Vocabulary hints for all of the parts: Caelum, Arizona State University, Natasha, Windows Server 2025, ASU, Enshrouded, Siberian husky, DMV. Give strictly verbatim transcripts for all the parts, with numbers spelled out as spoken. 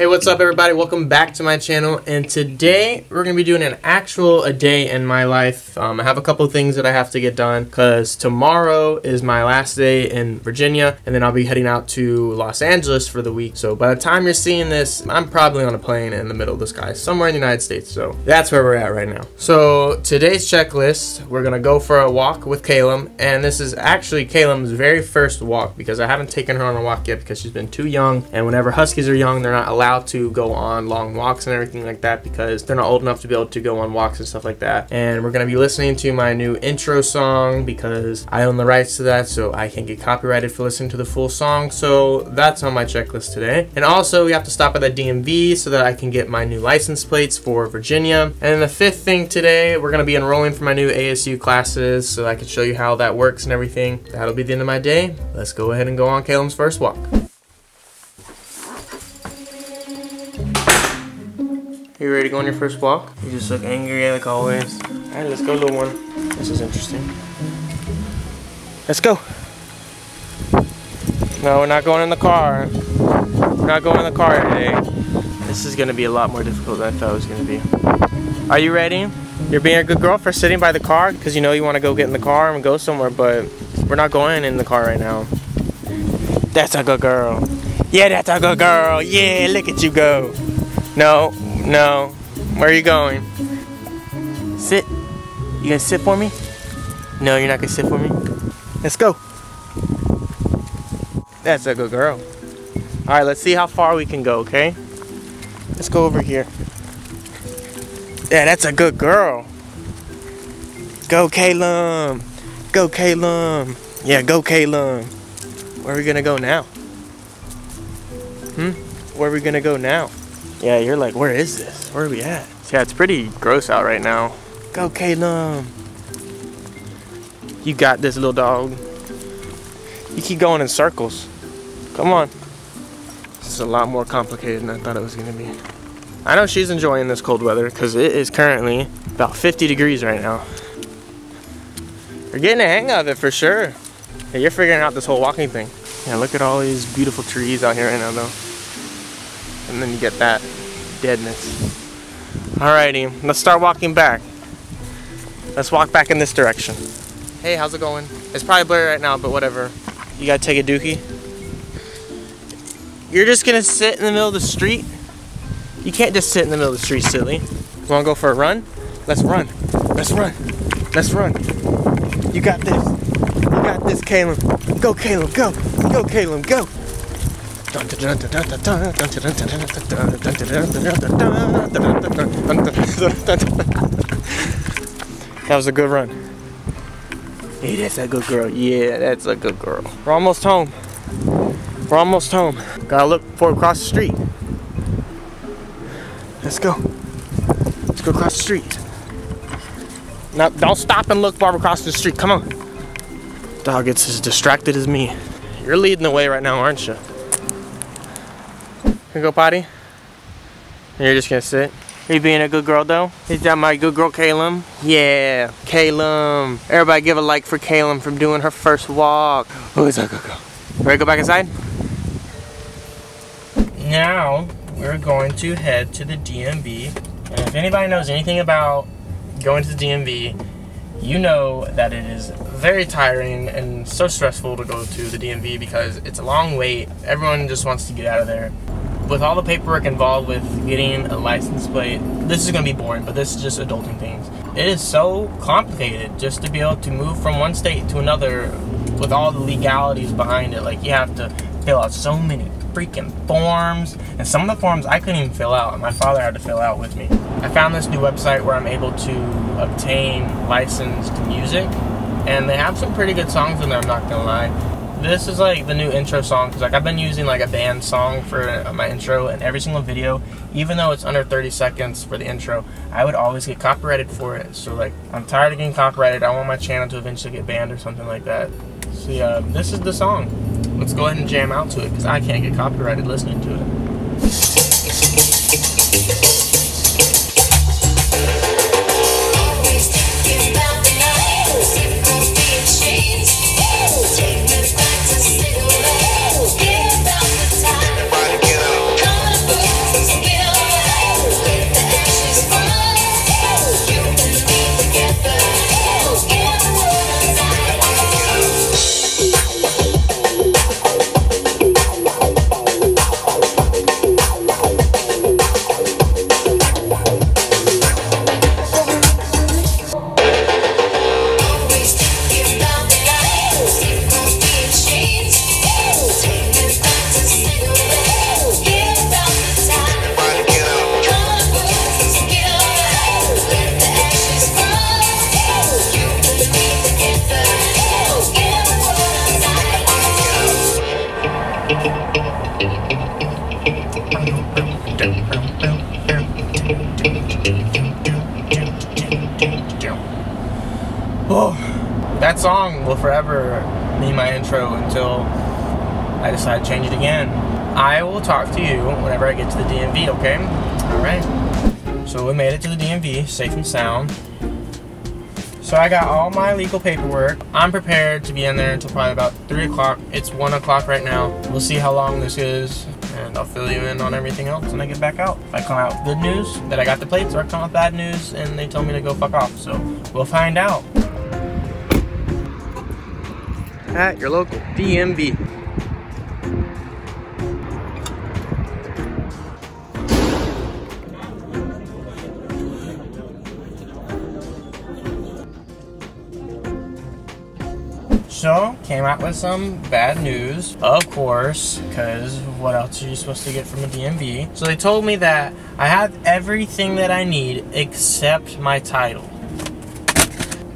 Hey, what's up everybody? Welcome back to my channel, and today we're going to be doing an actual a day in my life. Um, I have a couple of things that I have to get done because tomorrow is my last day in Virginia, and then I'll be heading out to Los Angeles for the week. So by the time you're seeing this, I'm probably on a plane in the middle of the sky somewhere in the United States. So that's where we're at right now. So today's checklist, we're going to go for a walk with Caelum, and this is actually Caelum's very first walk because I haven't taken her on a walk yet because she's been too young, and whenever huskies are young, they're not allowed to go on long walks and everything like that because they're not old enough to be able to go on walks and stuff like that. And we're going to be listening to my new intro song because I own the rights to that, so I can't get copyrighted for listening to the full song. So that's on my checklist today. And also we have to stop at the D M V so that I can get my new license plates for Virginia. And the fifth thing today, we're going to be enrolling for my new A S U classes so I can show you how that works and everything. That'll be the end of my day. Let's go ahead and go on Caelum's first walk. You ready to go on your first walk? You just look angry like always. Alright, let's go, little one. This is interesting. Let's go. No, we're not going in the car. We're not going in the car today. This is going to be a lot more difficult than I thought it was going to be. Are you ready? You're being a good girl for sitting by the car because you know you want to go get in the car and go somewhere, but we're not going in the car right now. That's a good girl. Yeah, that's a good girl. Yeah, look at you go. No. No. Where are you going? Sit. You gonna sit for me? No, you're not gonna sit for me. Let's go. That's a good girl. Alright, let's see how far we can go, okay? Let's go over here. Yeah, that's a good girl. Go, Caelum. Go, Caelum. Yeah, go, Caelum. Where are we gonna go now? Hmm? Where are we gonna go now? Yeah, you're like, where is this? Where are we at? Yeah, it's pretty gross out right now. Go, Caelum. You got this, little dog. You keep going in circles. Come on. This is a lot more complicated than I thought it was going to be. I know she's enjoying this cold weather because it is currently about fifty degrees right now. You're getting the hang of it for sure. Yeah, you're figuring out this whole walking thing. Yeah, look at all these beautiful trees out here right now, though. And then you get that deadness. Alrighty, let's start walking back. Let's walk back in this direction. Hey, how's it going? It's probably blurry right now, but whatever. You gotta take a dookie? You're just gonna sit in the middle of the street? You can't just sit in the middle of the street, silly. You wanna go for a run? Let's run. Let's run. Let's run. You got this. You got this, Caelum. Go, Caelum, go. Go, Caelum, go. That was a good run. Hey, that's a good girl. Yeah, that's a good girl. We're almost home. We're almost home. Gotta look for across the street. Let's go. Let's go across the street. Now, don't stop and look far across the street. Come on. Dog gets as distracted as me. You're leading the way right now, aren't you? Can go potty? And you're just gonna sit? Are you being a good girl though? Is that my good girl Caelum? Yeah, Caelum. Everybody give a like for Caelum from doing her first walk. Oh, it's a good girl. Ready to go back inside? Now, we're going to head to the D M V. And if anybody knows anything about going to the D M V, you know that it is very tiring and so stressful to go to the D M V because it's a long wait. Everyone just wants to get out of there. With all the paperwork involved with getting a license plate, this is gonna be boring, but this is just adulting things. It is so complicated just to be able to move from one state to another with all the legalities behind it. Like, you have to fill out so many freaking forms, and some of the forms I couldn't even fill out, and my father had to fill out with me. I found this new website where I'm able to obtain licensed music, and they have some pretty good songs in there, I'm not gonna lie. This is like the new intro song, because like I've been using like a band song for my intro in every single video, even though it's under thirty seconds for the intro. I would always get copyrighted for it, so like I'm tired of getting copyrighted. I want my channel to eventually get banned or something like that. So yeah, this is the song. Let's go ahead and jam out to it, because I can't get copyrighted listening to it. Oh, that song will forever be my intro until I decide to change it again. I will talk to you whenever I get to the D M V, okay? Alright. So we made it to the D M V, safe and sound. So I got all my legal paperwork. I'm prepared to be in there until probably about three o'clock. It's one o'clock right now. We'll see how long this is, and I'll fill you in on everything else when I get back out. If I come out with good news, that I got the plates, or I come out with bad news, and they tell me to go fuck off. So we'll find out. At your local D M V. So, came out with some bad news, of course, because what else are you supposed to get from a D M V? So they told me that I have everything that I need except my title.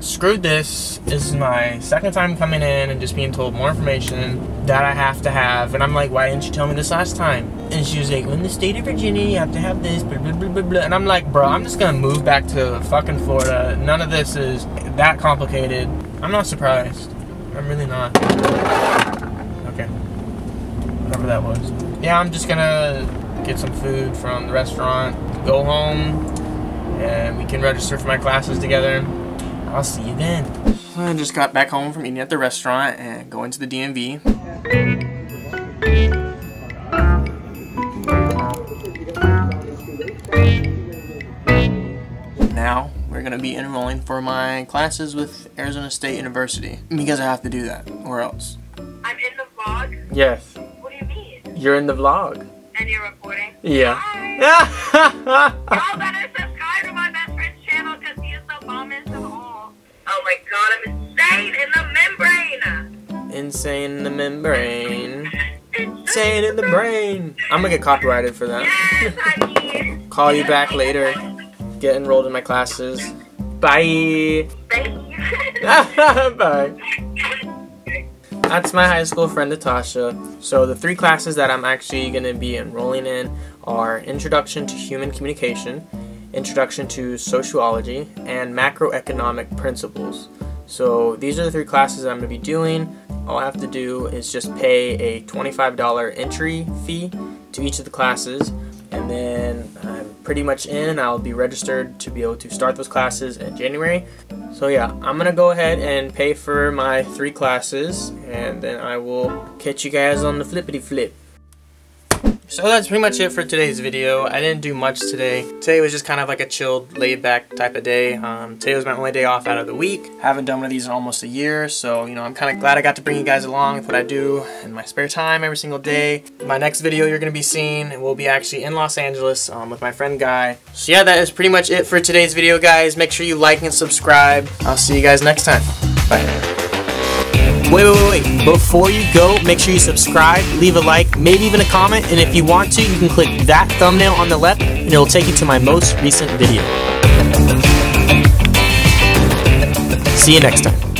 Screwed this. This is my second time coming in and just being told more information that I have to have. And I'm like, why didn't you tell me this last time? And she was like, well, in the state of Virginia, you have to have this, blah, blah, blah, blah, blah. And I'm like, bro, I'm just gonna move back to fucking Florida. None of this is that complicated. I'm not surprised. I'm really not. Okay. Whatever that was. Yeah, I'm just gonna get some food from the restaurant, go home, and we can register for my classes together. I'll see you then. I just got back home from eating at the restaurant and going to the D M V. Now, we're gonna be enrolling for my classes with Arizona State University. Because I have to do that, or else. I'm in the vlog? Yes. What do you mean? You're in the vlog. And you're recording? Yeah. Hi! Y'all better subscribe to my best friend's channel, because he is the bombest of all. Oh my god, I'm insane in the membrane! Insane in the membrane. Insane in the brain! I'm gonna get copyrighted for that. Yes, I did. Call you back later. Get enrolled in my classes. Bye! Bye! Bye! That's my high school friend Natasha. So the three classes that I'm actually gonna be enrolling in are Introduction to Human Communication, Introduction to Sociology, and Macroeconomic Principles. So these are the three classes I'm going to be doing. All I have to do is just pay a twenty-five dollar entry fee to each of the classes, and then I'm pretty much in. I'll be registered to be able to start those classes in January. So yeah, I'm going to go ahead and pay for my three classes, and then I will catch you guys on the flippity flip. So that's pretty much it for today's video. I didn't do much today. Today was just kind of like a chilled, laid-back type of day. Um, today was my only day off out of the week. I haven't done one of these in almost a year, so you know, I'm kind of glad I got to bring you guys along with what I do in my spare time every single day. My next video you're going to be seeing will be actually in Los Angeles um, with my friend Guy. So yeah, that is pretty much it for today's video, guys. Make sure you like and subscribe. I'll see you guys next time. Bye. Wait, wait, wait, wait. Before you go, make sure you subscribe, leave a like, maybe even a comment, and if you want to, you can click that thumbnail on the left, and it'll take you to my most recent video. See you next time.